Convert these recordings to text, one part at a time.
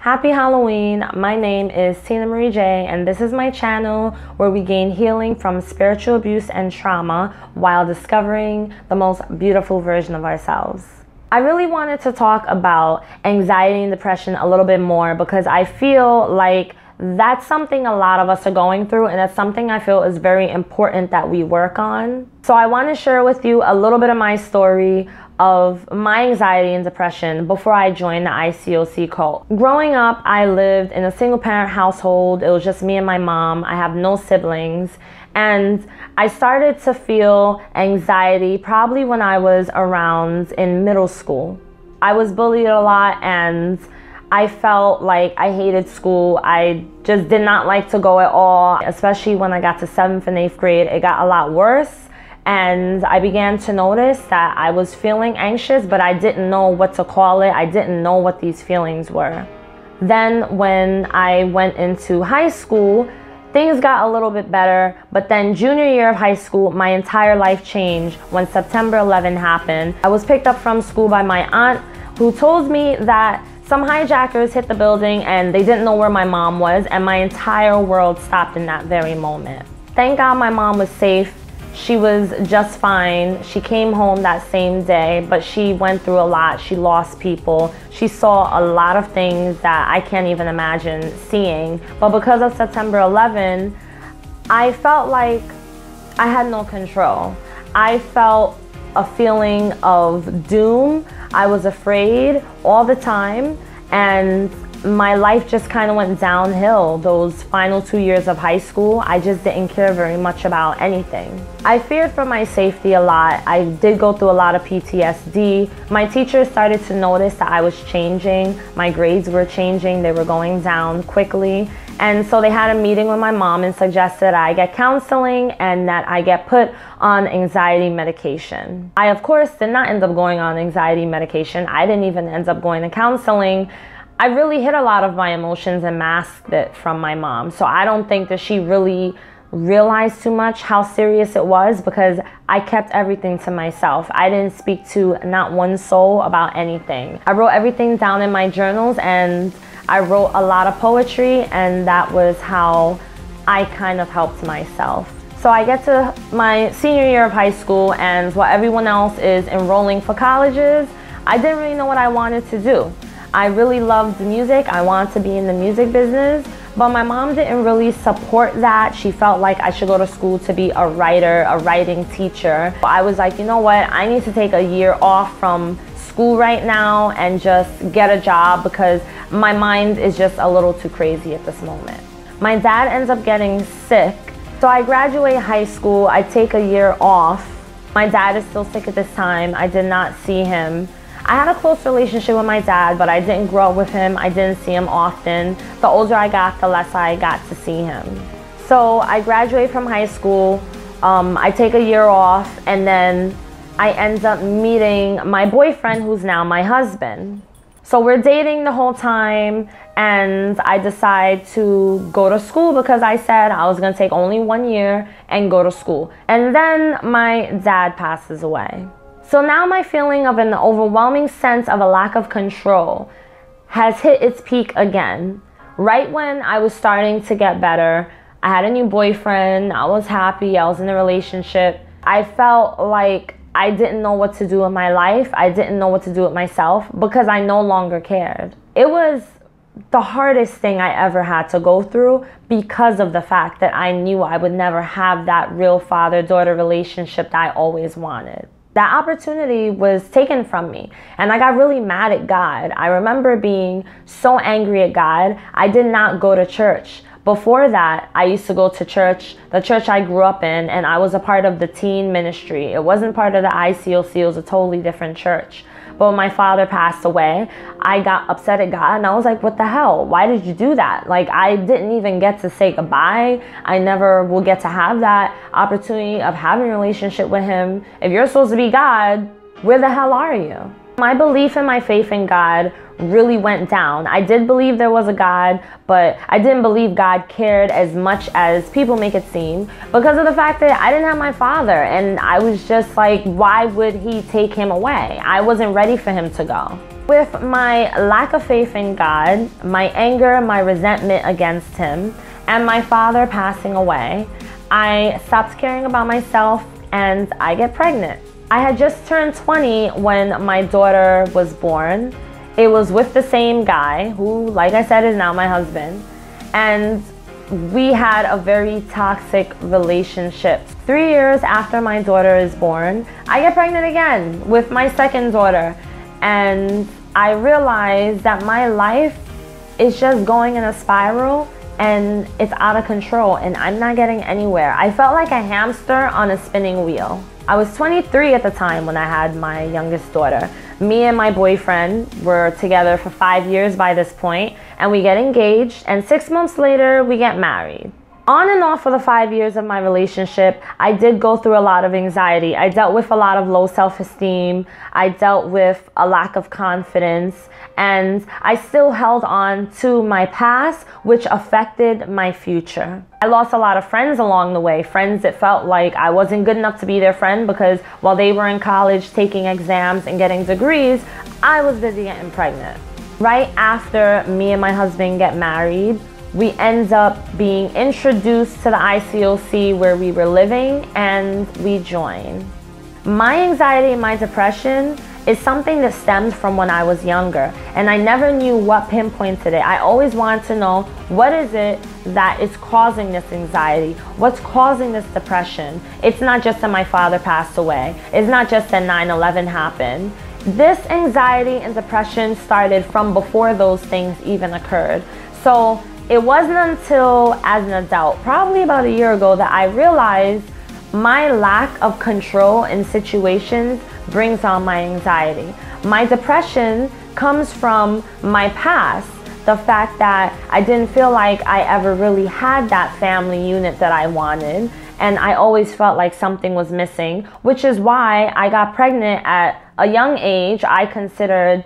Happy Halloween, my name is Tina Marie J, and this is my channel where we gain healing from spiritual abuse and trauma while discovering the most beautiful version of ourselves. I really wanted to talk about anxiety and depression a little bit more because I feel like that's something a lot of us are going through, and that's something I feel is very important that we work on. So I want to share with you a little bit of my story of my anxiety and depression before I joined the ICOC cult. Growing up, I lived in a single parent household. It was just me and my mom. I have no siblings. And I started to feel anxiety probably when I was around in middle school. I was bullied a lot and I felt like I hated school. I just did not like to go at all, especially when I got to 7th and 8th grade. It got a lot worse. And I began to notice that I was feeling anxious, but I didn't know what to call it. I didn't know what these feelings were. Then when I went into high school, things got a little bit better. But then junior year of high school, my entire life changed when September 11 happened. I was picked up from school by my aunt, who told me that some hijackers hit the building and they didn't know where my mom was, and my entire world stopped in that very moment. Thank God my mom was safe. She was just fine. She came home that same day, but she went through a lot. She lost people. She saw a lot of things that I can't even imagine seeing. But because of September 11, I felt like I had no control. I felt a feeling of doom. I was afraid all the time, and my life just kind of went downhill. Those final 2 years of high school, I just didn't care very much about anything. I feared for my safety a lot. I did go through a lot of PTSD. My teachers started to notice that I was changing. My grades were changing. They were going down quickly. And so they had a meeting with my mom and suggested that I get counseling and that I get put on anxiety medication. I, of course, did not end up going on anxiety medication. I didn't even end up going to counseling. I really hid a lot of my emotions and masked it from my mom. So I don't think that she really realized too much how serious it was, because I kept everything to myself. I didn't speak to not one soul about anything. I wrote everything down in my journals, and I wrote a lot of poetry, and that was how I kind of helped myself. So I get to my senior year of high school, and while everyone else is enrolling for colleges, I didn't really know what I wanted to do. I really loved music. I wanted to be in the music business, but my mom didn't really support that. She felt like I should go to school to be a writer, a writing teacher. I was like, you know what? I need to take a year off from school right now and just get a job, because my mind is just a little too crazy at this moment. My dad ends up getting sick. So I graduate high school. I take a year off. My dad is still sick at this time. I did not see him. I had a close relationship with my dad, but I didn't grow up with him. I didn't see him often. The older I got, the less I got to see him. So I graduate from high school. I take a year off, and then I end up meeting my boyfriend, who's now my husband. So we're dating the whole time, and I decide to go to school because I said I was going to take only 1 year and go to school. And then my dad passes away. So now my feeling of an overwhelming sense of a lack of control has hit its peak again. Right when I was starting to get better, I had a new boyfriend, I was happy, I was in a relationship. I felt like I didn't know what to do with my life. I didn't know what to do with myself because I no longer cared. It was the hardest thing I ever had to go through, because of the fact that I knew I would never have that real father-daughter relationship that I always wanted. That opportunity was taken from me, and I got really mad at God. I remember being so angry at God. I did not go to church. Before that, I used to go to church, the church I grew up in, and I was a part of the teen ministry. It wasn't part of the ICOC, it was a totally different church. But when my father passed away, I got upset at God, and I was like, what the hell? Why did you do that? Like, I didn't even get to say goodbye. I never will get to have that opportunity of having a relationship with him. If you're supposed to be God, where the hell are you? My belief and my faith in God really went down. I did believe there was a God, but I didn't believe God cared as much as people make it seem, because of the fact that I didn't have my father, and I was just like, why would he take him away? I wasn't ready for him to go. with my lack of faith in God, my anger, my resentment against Him, and my father passing away, I stopped caring about myself and I get pregnant. I had just turned 20 when my daughter was born. It was with the same guy who, like I said, is now my husband. And we had a very toxic relationship. 3 years after my daughter is born, I get pregnant again with my second daughter. And I realized that my life is just going in a spiral and it's out of control and I'm not getting anywhere. I felt like a hamster on a spinning wheel. I was 23 at the time when I had my youngest daughter. Me and my boyfriend were together for 5 years by this point, and we get engaged, and 6 months later, we get married. On and off for the 5 years of my relationship, I did go through a lot of anxiety. I dealt with a lot of low self-esteem. I dealt with a lack of confidence, and I still held on to my past, which affected my future. I lost a lot of friends along the way, friends that felt like I wasn't good enough to be their friend because while they were in college taking exams and getting degrees, I was busy getting pregnant. Right after me and my husband get married, we end up being introduced to the ICOC where we were living, and we join. My anxiety and my depression is something that stemmed from when I was younger, and I never knew what pinpointed it. I always wanted to know, what is it that is causing this anxiety? What's causing this depression? It's not just that my father passed away. It's not just that 9/11 happened. This anxiety and depression started from before those things even occurred. So it wasn't until, as an adult, probably about a year ago, that I realized my lack of control in situations brings on my anxiety. My depression comes from my past, the fact that I didn't feel like I ever really had that family unit that I wanted, and I always felt like something was missing, which is why I got pregnant at a young age. I considered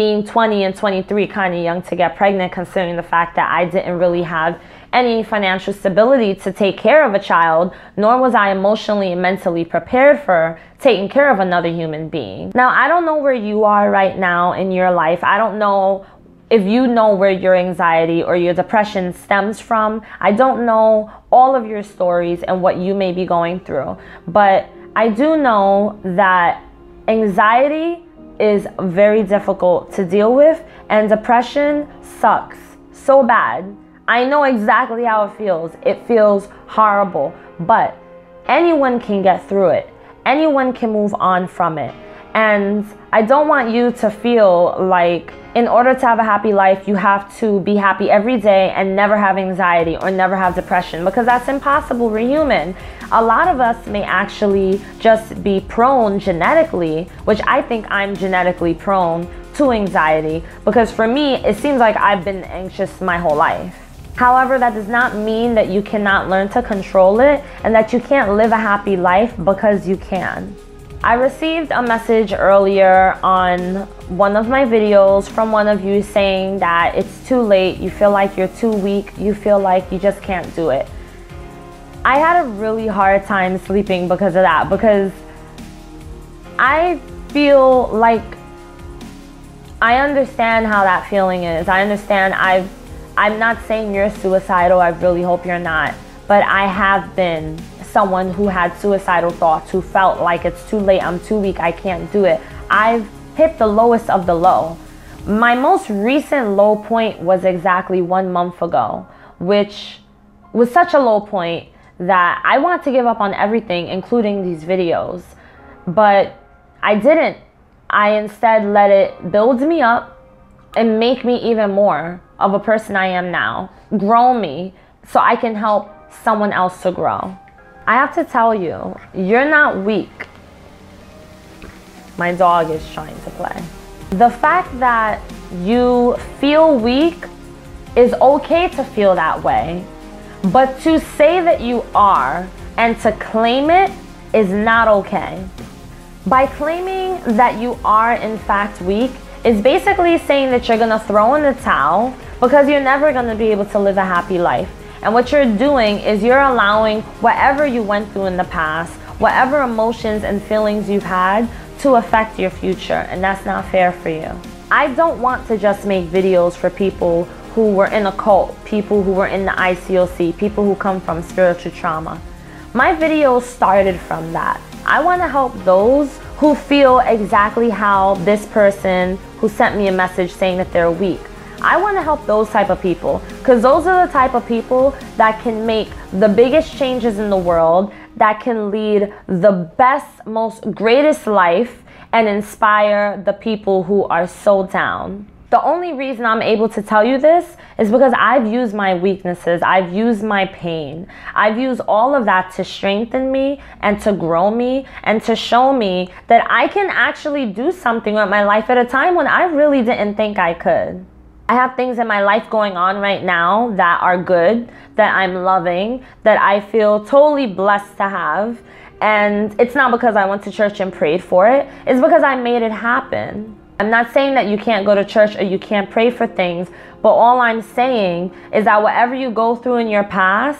being 20 and 23 kind of young to get pregnant, considering the fact that I didn't really have any financial stability to take care of a child, nor was I emotionally and mentally prepared for taking care of another human being. Now, I don't know where you are right now in your life. I don't know if you know where your anxiety or your depression stems from. I don't know all of your stories and what you may be going through, but I do know that anxiety is very difficult to deal with, and depression sucks so bad. I know exactly how it feels. It feels horrible, but anyone can get through it. Anyone can move on from it. And I don't want you to feel like in order to have a happy life, you have to be happy every day and never have anxiety or never have depression, because that's impossible. We're human. A lot of us may actually just be prone genetically, which I think I'm genetically prone to anxiety, because for me, it seems like I've been anxious my whole life. However, that does not mean that you cannot learn to control it and that you can't live a happy life, because you can. I received a message earlier on one of my videos from one of you saying that it's too late, you feel like you're too weak, you feel like you just can't do it. I had a really hard time sleeping because of that, because I feel like I understand how that feeling is. I understand. I'm not saying you're suicidal, I really hope you're not, but I have been someone who had suicidal thoughts, who felt like it's too late, I'm too weak, I can't do it. I've hit the lowest of the low. My most recent low point was exactly 1 month ago, which was such a low point that I wanted to give up on everything, including these videos, but I didn't. I instead let it build me up and make me even more of a person I am now, grow me so I can help someone else to grow. I have to tell you, you're not weak. My dog is trying to play. The fact that you feel weak is okay to feel that way, but to say that you are and to claim it is not okay. By claiming that you are in fact weak is basically saying that you're gonna throw in the towel because you're never gonna be able to live a happy life. And what you're doing is you're allowing whatever you went through in the past, whatever emotions and feelings you've had, to affect your future, and that's not fair for you. I don't want to just make videos for people who were in a cult, people who were in the ICOC, people who come from spiritual trauma. My videos started from that. I want to help those who feel exactly how this person who sent me a message saying that they're weak. I want to help those type of people, because those are the type of people that can make the biggest changes in the world, that can lead the best, most greatest life and inspire the people who are so down. The only reason I'm able to tell you this is because I've used my weaknesses, I've used my pain, I've used all of that to strengthen me and to grow me and to show me that I can actually do something with my life at a time when I really didn't think I could. I have things in my life going on right now that are good, that I'm loving, that I feel totally blessed to have. And it's not because I went to church and prayed for it, it's because I made it happen. I'm not saying that you can't go to church or you can't pray for things, but all I'm saying is that whatever you go through in your past,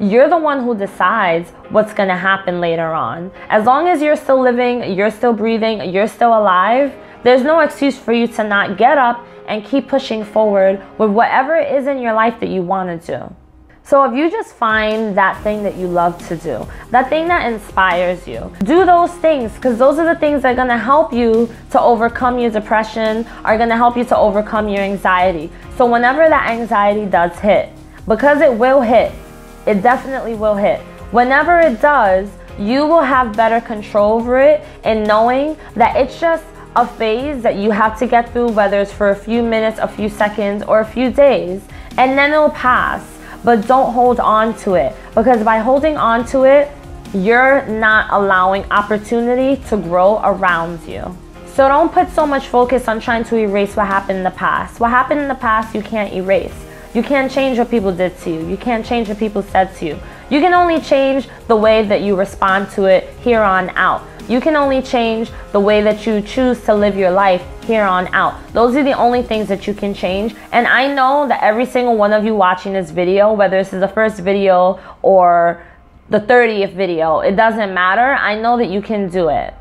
you're the one who decides what's going to happen later on. As long as you're still living, you're still breathing, you're still alive, there's no excuse for you to not get up and keep pushing forward with whatever it is in your life that you want to do. So if you just find that thing that you love to do, that thing that inspires you, do those things, because those are the things that are going to help you to overcome your depression, are going to help you to overcome your anxiety. So whenever that anxiety does hit, because it will hit, it definitely will hit, whenever it does, you will have better control over it and knowing that it's just a phase that you have to get through, whether it's for a few minutes, a few seconds, or a few days, and then it'll pass. But don't hold on to it, because by holding on to it, you're not allowing opportunity to grow around you. So don't put so much focus on trying to erase what happened in the past. What happened in the past, you can't erase. You can't change what people did to you. You can't change what people said to you. You can only change the way that you respond to it here on out. You can only change the way that you choose to live your life here on out. Those are the only things that you can change. And I know that every single one of you watching this video, whether this is the first video or the 30th video, it doesn't matter. I know that you can do it.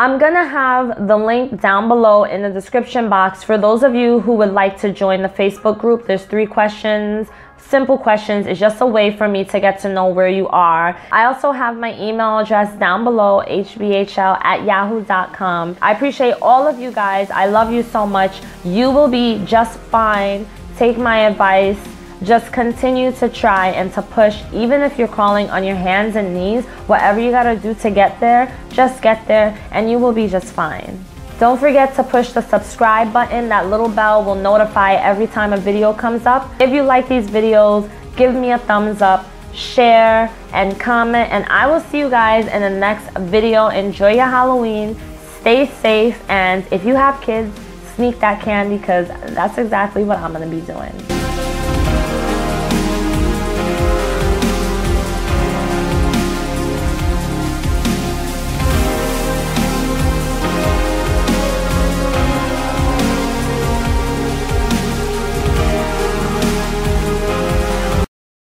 I'm gonna have the link down below in the description box for those of you who would like to join the Facebook group. There's 3 questions. Simple questions. It's just a way for me to get to know where you are. I also have my email address down below, hbhl@yahoo.com. I appreciate all of you guys. I love you so much. You will be just fine. Take my advice. Just continue to try and to push, even if you're crawling on your hands and knees. Whatever you gotta do to get there, just get there and you will be just fine. Don't forget to push the subscribe button. That little bell will notify every time a video comes up. If you like these videos, give me a thumbs up, share, and comment. And I will see you guys in the next video. Enjoy your Halloween. Stay safe. And if you have kids, sneak that candy, because that's exactly what I'm going to be doing.